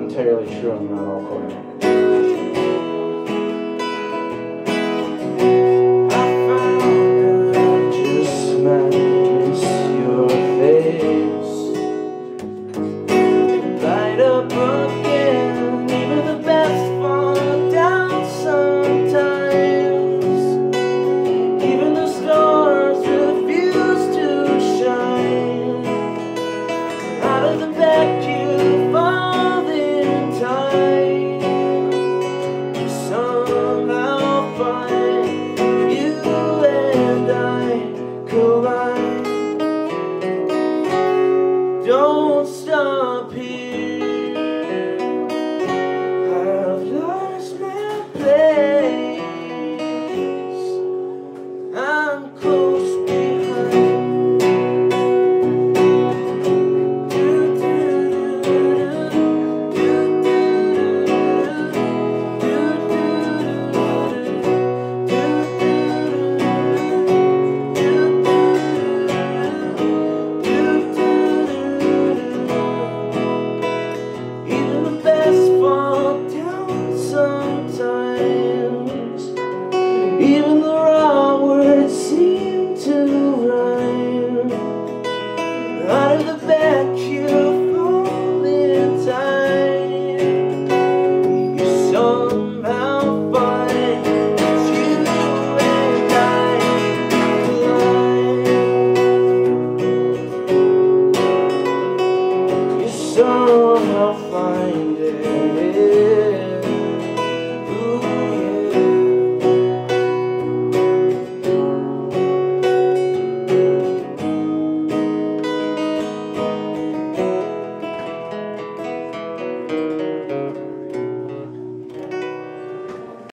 not entirely sure on that all chord. Don't stop here, I've lost my place, I'm close behind. Even the raw words seem to rhyme. Out of the back you fall in time. You somehow find you and I collide. You somehow find it.